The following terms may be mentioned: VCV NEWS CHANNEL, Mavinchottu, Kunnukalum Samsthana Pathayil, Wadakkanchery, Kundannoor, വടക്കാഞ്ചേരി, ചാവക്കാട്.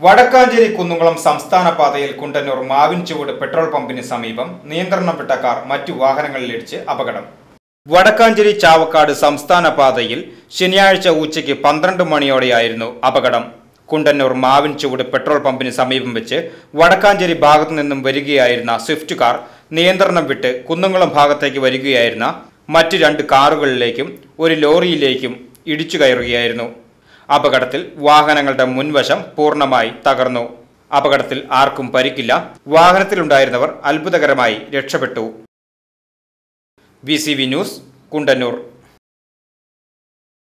Wadakkanchery Kunnukalum Samsthana Pathayil Kundannoor Mavinchottu petrol pumpinu സമീപം നിയന്ത്രണംവിട്ട car മറ്റു വാഹനങ്ങളിലിടിച്ച് അപകടം. വടക്കാഞ്ചേരി ചാവക്കാട് സംസ്ഥാന പാതയിൽ ശനിയാഴ്ച ഉച്ചയ്ക്ക് 12 മണിയോടെയായിരുന്നു അപകടം. കുണ്ടന്നൂർ മാവിൻചുവട് പെട്രോൾ പമ്പിന് സമീപം വെച്ച് വടക്കാഞ്ചേരി ഭാഗത്തു നിന്നും വരികയായിരുന്ന സ്വിഫ്റ്റ് കാർ നിയന്ത്രണം വിട്ട് കുന്നുംകുളം ഭാഗത്തേക്ക് വരികയായിരുന്ന മറ്റു രണ്ട് കാറുകളിലേക്കും ഒരു ലോറിയിലേക്കും ഇടിച്ചു കയറുകയായിരുന്നു. അപകടത്തിൽ വാഹനങ്ങളുടെ മുൻവശം പൂർണ്ണമായി തകർന്നു. അപകടത്തിൽ ആർക്കും പരിക്കില്ല. വാഹനത്തിലുണ്ടായിരുന്നവർ അത്ഭുതകരമായി രക്ഷപ്പെട്ടു. VCV News, Kundannoor.